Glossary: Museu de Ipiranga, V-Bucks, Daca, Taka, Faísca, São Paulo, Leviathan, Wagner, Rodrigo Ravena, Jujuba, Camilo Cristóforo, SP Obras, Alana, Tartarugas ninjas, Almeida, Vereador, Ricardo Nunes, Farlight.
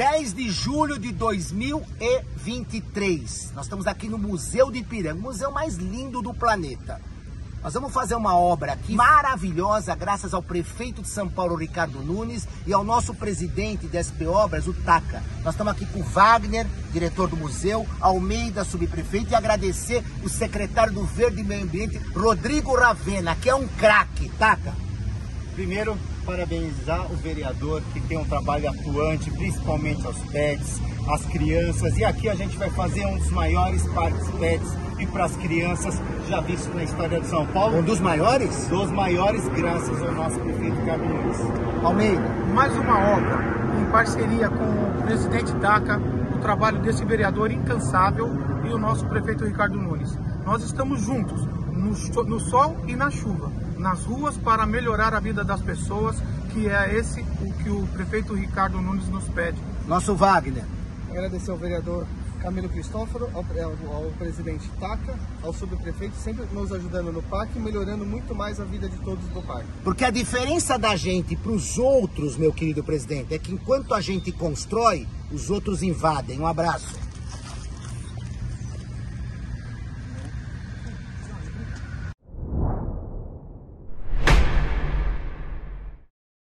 10 de julho de 2023. Nós estamos aqui no Museu de Ipiranga, o museu mais lindo do planeta. Nós vamos fazer uma obra aqui maravilhosa, graças ao prefeito de São Paulo, Ricardo Nunes, e ao nosso presidente da SP Obras, o Taka. Nós estamos aqui com o Wagner, diretor do museu, Almeida, subprefeito, e agradecer o secretário do Verde e Meio Ambiente, Rodrigo Ravena, que é um craque. Taka. Primeiro, parabenizar o vereador, que tem um trabalho atuante, principalmente aos pets, às crianças. E aqui a gente vai fazer um dos maiores parques pets e para as crianças, já visto na história de São Paulo. Um dos maiores? Dos maiores, graças ao nosso prefeito Ricardo Nunes. Almeida, mais uma obra em parceria com o presidente Daca, o trabalho desse vereador incansável e o nosso prefeito Ricardo Nunes. Nós estamos juntos, no sol e na chuva, nas ruas, para melhorar a vida das pessoas, que é esse o que o prefeito Ricardo Nunes nos pede. Nosso Wagner. Agradecer ao vereador Camilo Cristóforo, ao presidente Taka, ao subprefeito, sempre nos ajudando no parque, melhorando muito mais a vida de todos do parque. Porque a diferença da gente para os outros, meu querido presidente, é que enquanto a gente constrói, os outros invadem. Um abraço.